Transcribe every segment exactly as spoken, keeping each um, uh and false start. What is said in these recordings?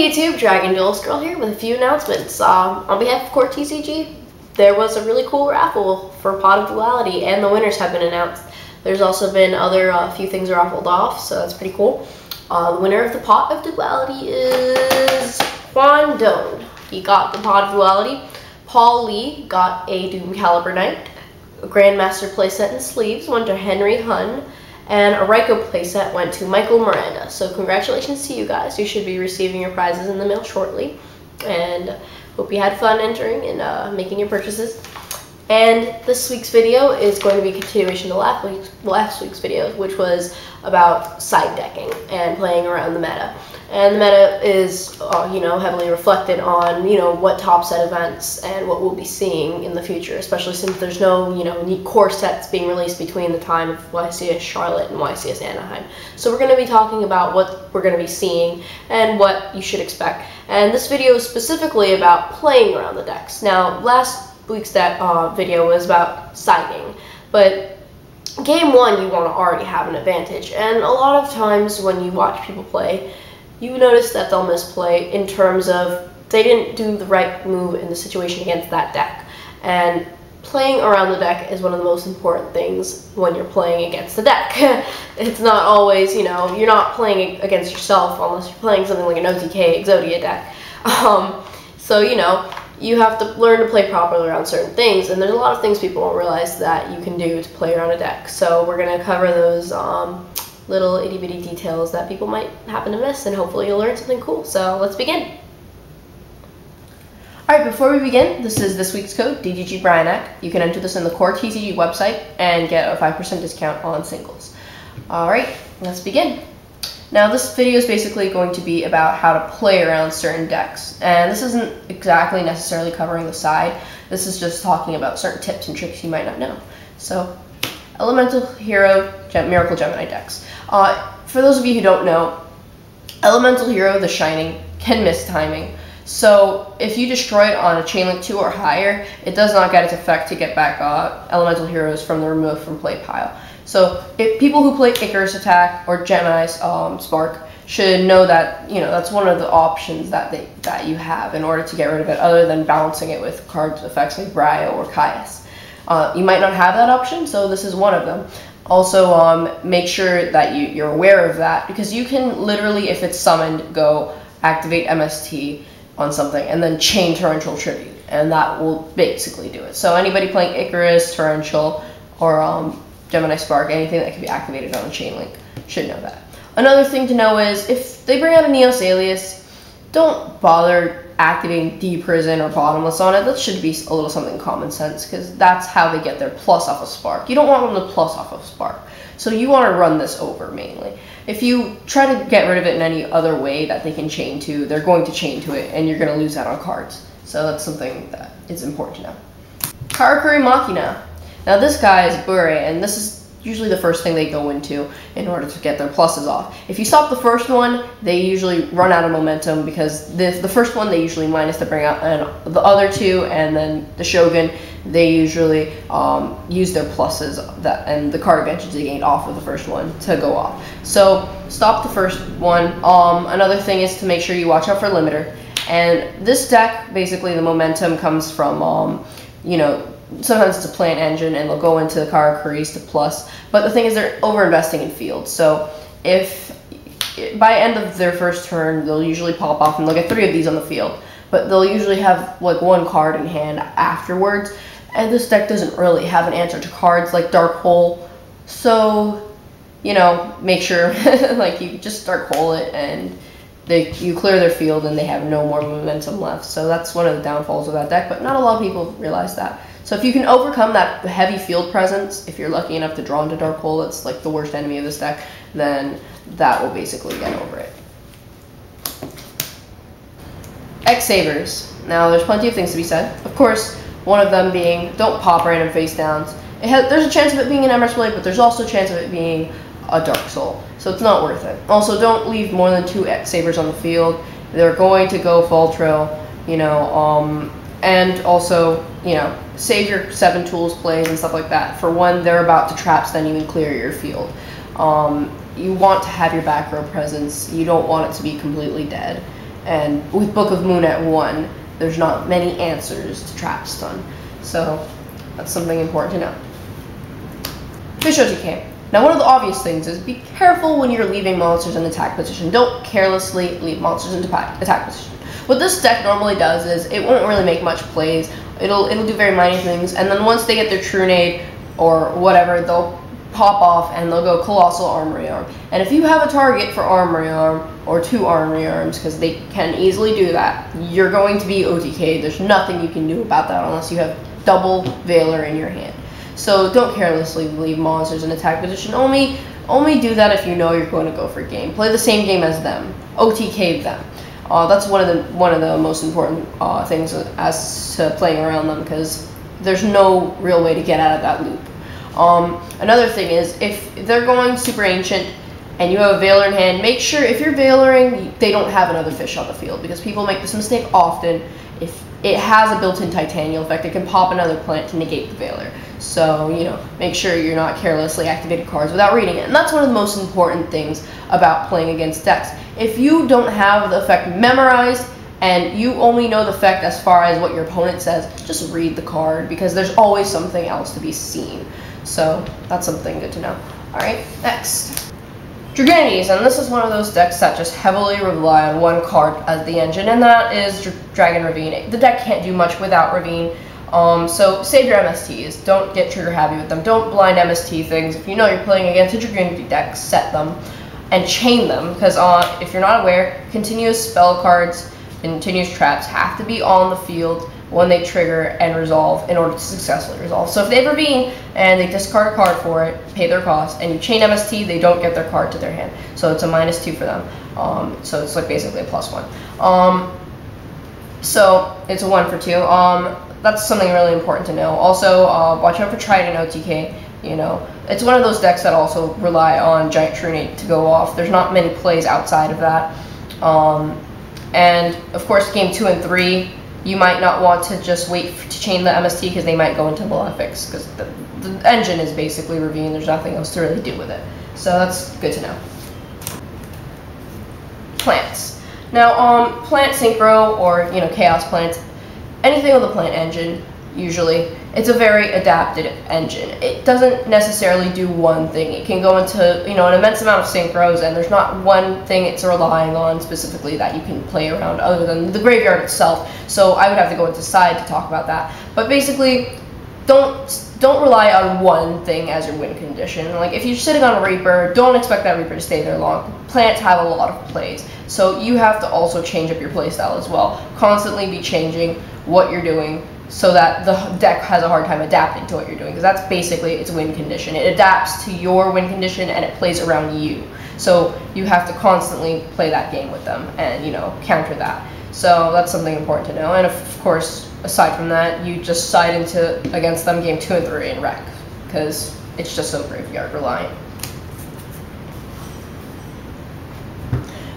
Hey YouTube, Dragon Duelist Girl here with a few announcements. Um, on behalf of Core T C G, there was a really cool raffle for Pot of Duality and the winners have been announced. There's also been other uh, few things raffled off, so that's pretty cool. Uh, the winner of the Pot of Duality is Juan Doan. He got the Pot of Duality. Paul Lee got a Doomcalibur Knight. A Grandmaster playset and sleeves went to Henry Hun. And a Ryko playset went to Michael Miranda. So congratulations to you guys. You should be receiving your prizes in the mail shortly. And hope you had fun entering and uh, making your purchases. And this week's video is going to be a continuation to last week's, last week's video, which was about side decking and playing around the meta. And the meta is, uh, you know, heavily reflected on, you know, what top set events and what we'll be seeing in the future, especially since there's no, you know, new core sets being released between the time of Y C S Charlotte and Y C S Anaheim. So we're going to be talking about what we're going to be seeing and what you should expect. And this video is specifically about playing around the decks. Now, last week's that uh, video was about siding, but game one, you want to already have an advantage. And a lot of times when you watch people play, you notice that they'll misplay in terms of they didn't do the right move in the situation against that deck. And playing around the deck is one of the most important things when you're playing against the deck. It's not always, you know, you're not playing against yourself unless you're playing something like an O T K Exodia deck. Um, so, you know, you have to learn to play properly around certain things. And there's a lot of things people don't realize that you can do to play around a deck. So we're going to cover those um, little itty bitty details that people might happen to miss, and hopefully you'll learn something cool. So let's begin. Alright, before we begin, this is this week's code, D D G Bryanek. You can enter this in the Core T C G website and get a five percent discount on singles. Alright, let's begin. Now this video is basically going to be about how to play around certain decks, and this isn't exactly necessarily covering the side, this is just talking about certain tips and tricks you might not know. So, Elemental Hero Gem Miracle Gemini decks. Uh, for those of you who don't know, Elemental Hero The Shining can miss timing. So if you destroy it on a chain link two or higher, it does not get its effect to get back uh, Elemental Heroes from the remove from play pile. So if people who play Icarus Attack or Gemini's um, Spark should know that, you know, that's one of the options that they that you have in order to get rid of it, other than balancing it with card effects like Briar or Caius. Uh, you might not have that option, so this is one of them. Also, um, make sure that you, you're aware of that, because you can literally, if it's summoned, go activate M S T on something and then chain Torrential Tribute, and that will basically do it. So anybody playing Icarus, Torrential, or um, Gemini Spark, anything that can be activated on a chain link should know that. Another thing to know is if they bring out a Neos Alias, don't bother activating Deep Prison or Bottomless on it. That should be a little something common sense, because that's how they get their plus off of Spark. You don't want them to plus off of Spark, so you want to run this over mainly. If you try to get rid of it in any other way that they can chain to, they're going to chain to it, and you're going to lose out on cards. So that's something that is important to know. Karakuri Machina. Now this guy is Bure, and this is usually the first thing they go into in order to get their pluses off. If you stop the first one, they usually run out of momentum, because the, the first one they usually minus to bring out, and the other two, and then the Shogun, they usually um, use their pluses that and the card advantage they gained off of the first one to go off. So stop the first one. Um, another thing is to make sure you watch out for Limiter. And this deck, basically the momentum comes from, um, you know, sometimes it's a plant engine, and they'll go into the Karakuris to plus. But the thing is, they're over-investing in fields. So if by end of their first turn, they'll usually pop off, and they'll get three of these on the field. But they'll usually have like one card in hand afterwards. And this deck doesn't really have an answer to cards like Dark Hole. So, you know, make sure like you just Dark Hole it, and they, you clear their field, and they have no more momentum left. So that's one of the downfalls of that deck, but not a lot of people realize that. So if you can overcome that heavy field presence, if you're lucky enough to draw into Dark Hole, it's like the worst enemy of this deck, then that will basically get over it. X-Sabers. Now there's plenty of things to be said. Of course, one of them being don't pop random face downs. It has, there's a chance of it being an Ember Blade, but there's also a chance of it being a Dark Soul. So it's not worth it. Also, don't leave more than two X-Sabers on the field. They're going to go Fall Trail, you know, um... and also, you know, save your seven tools plays and stuff like that. For when they're about to Trap Stun you and clear your field. Um, you want to have your back row presence. You don't want it to be completely dead. And with Book of Moon at one, there's not many answers to Trap Stun. So that's something important to know. Fishoji Camp. Now, one of the obvious things is be careful when you're leaving monsters in attack position. Don't carelessly leave monsters in attack position. What this deck normally does is it won't really make much plays. It'll it'll do very minor things, and then once they get their Trunade or whatever, they'll pop off and they'll go Colossal Armory Arm. And if you have a target for Armory Arm or two Armory Arms, because they can easily do that, you're going to be O T K. There's nothing you can do about that unless you have double Veiler in your hand. So don't carelessly leave monsters in attack position. Only only do that if you know you're going to go for game. Play the same game as them. O T K them. Uh, that's one of the one of the most important uh, things as to playing around them, because there's no real way to get out of that loop. Um, another thing is, if they're going Super Ancient and you have a Veiler in hand, make sure if you're Veilering, they don't have another fish on the field, because people make this mistake often. If it has a built-in Titanial effect, it can pop another plant to negate the Veiler. So, you know, make sure you're not carelessly activating cards without reading it. And that's one of the most important things about playing against decks. If you don't have the effect memorized, and you only know the effect as far as what your opponent says, just read the card, because there's always something else to be seen. So that's something good to know. Alright, next. Dragani's, and this is one of those decks that just heavily rely on one card as the engine, and that is Dr Dragon Ravine. The deck can't do much without Ravine, um, so save your M S Ts. Don't get trigger happy with them. Don't blind M S T things. If you know you're playing against a Dragani deck, set them and chain them, because uh, if you're not aware, continuous spell cards, continuous traps have to be on the field when they trigger and resolve in order to successfully resolve. So if they Ravine and they discard a card for it, pay their cost, and you chain M S T, they don't get their card to their hand. So it's a minus two for them. Um, so it's like basically a plus one. Um, so it's a one for two. Um, that's something really important to know. Also, uh, watch out for Trident O T K. You know, it's one of those decks that also rely on Giant Trunate to go off. There's not many plays outside of that. Um, and of course, game two and three, you might not want to just wait for, to chain the M S T, because they might go into Malefics, because the, the engine is basically Ravine. There's nothing else to really do with it. So that's good to know. Plants. Now, um, plant synchro, or, you know, chaos plants, anything with a plant engine, usually, it's a very adapted engine. It doesn't necessarily do one thing. It can go into, you know, an immense amount of synchros, and there's not one thing it's relying on specifically that you can play around other than the graveyard itself. So I would have to go into side to talk about that. But basically, don't don't rely on one thing as your win condition. Like, if you're sitting on a Reaper, don't expect that Reaper to stay there long. Plants have a lot of plays, so you have to also change up your playstyle as well. Constantly be changing what you're doing, so that the deck has a hard time adapting to what you're doing, because that's basically its win condition. It adapts to your win condition, and it plays around you. So you have to constantly play that game with them and, you know, counter that. So that's something important to know. And of course, aside from that, you just side into against them game two and three in rec, because it's just so graveyard reliant.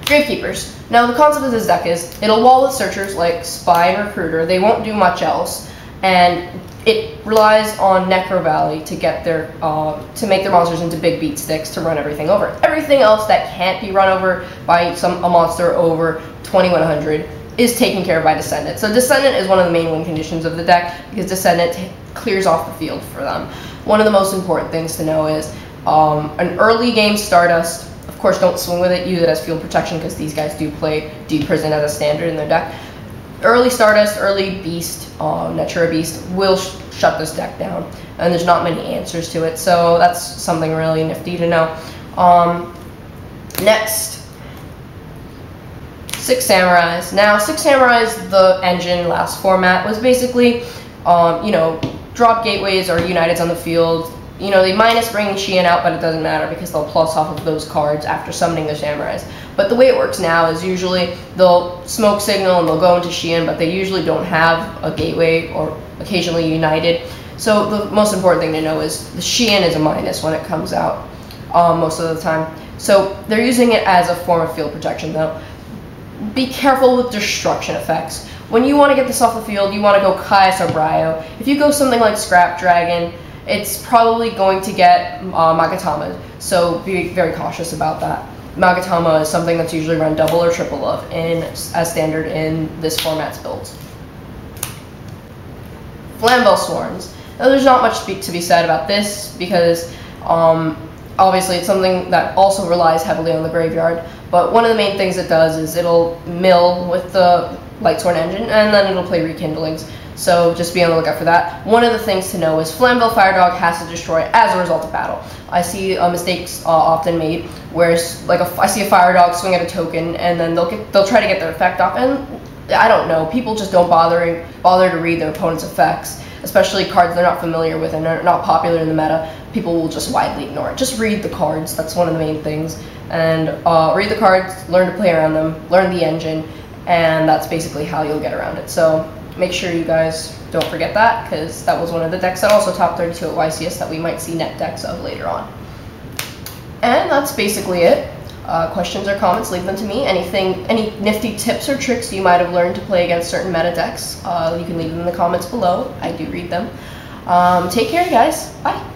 Gravekeepers. Now, the concept of this deck is it'll wall with searchers like Spy and Recruiter. They won't do much else, and it relies on Necro Valley to get their uh, to make their monsters into big beat sticks to run everything over. Everything else that can't be run over by some a monster over twenty-one hundred is taken care of by Descendant. So Descendant is one of the main win conditions of the deck, because Descendant t clears off the field for them. One of the most important things to know is um, an early game Stardust. Of course, don't swing with it. Use it as field protection, because these guys do play Deep Prison as a standard in their deck. Early Stardust, early Beast, uh, Natura Beast will sh shut this deck down, and there's not many answers to it. So that's something really nifty to know. Um, next, Six Samurais. Now, Six Samurais, the engine last format, was basically, um, you know, drop gateways or Uniteds on the field. You know, they minus bringing Shien out, but it doesn't matter, because they'll plus off of those cards after summoning their Samurais. But the way it works now is usually they'll smoke signal and they'll go into Shien, but they usually don't have a gateway, or occasionally United. So the most important thing to know is the Shien is a minus when it comes out um, most of the time. So they're using it as a form of field protection, though. Be careful with destruction effects. When you want to get this off the field, you want to go Caius or Briar. If you go something like Scrap Dragon, it's probably going to get uh, Magatama, so be very cautious about that. Magatama is something that's usually run double or triple of in as standard in this format's builds. Flamvel Swarms. Now, there's not much to be said about this because um, obviously it's something that also relies heavily on the graveyard, but one of the main things it does is it'll mill with the Lightsworn engine and then it'll play rekindlings, so just be on the lookout for that. One of the things to know is Flamvel Firedog has to destroy as a result of battle. I see uh, mistakes uh, often made where like a, I see a Firedog swing at a token and then they'll get, they'll try to get their effect off, and I don't know, people just don't bother, bother to read their opponent's effects, especially cards they're not familiar with and are not popular in the meta. People will just widely ignore it. Just read the cards, that's one of the main things, and uh, read the cards, learn to play around them, learn the engine, and that's basically how you'll get around it. So make sure you guys don't forget that, because that was one of the decks that also top thirty-two at Y C S that we might see net decks of later on. And that's basically it. Uh, questions or comments, leave them to me. Anything, any nifty tips or tricks you might have learned to play against certain meta decks, uh, you can leave them in the comments below. I do read them. Um, take care, guys. Bye.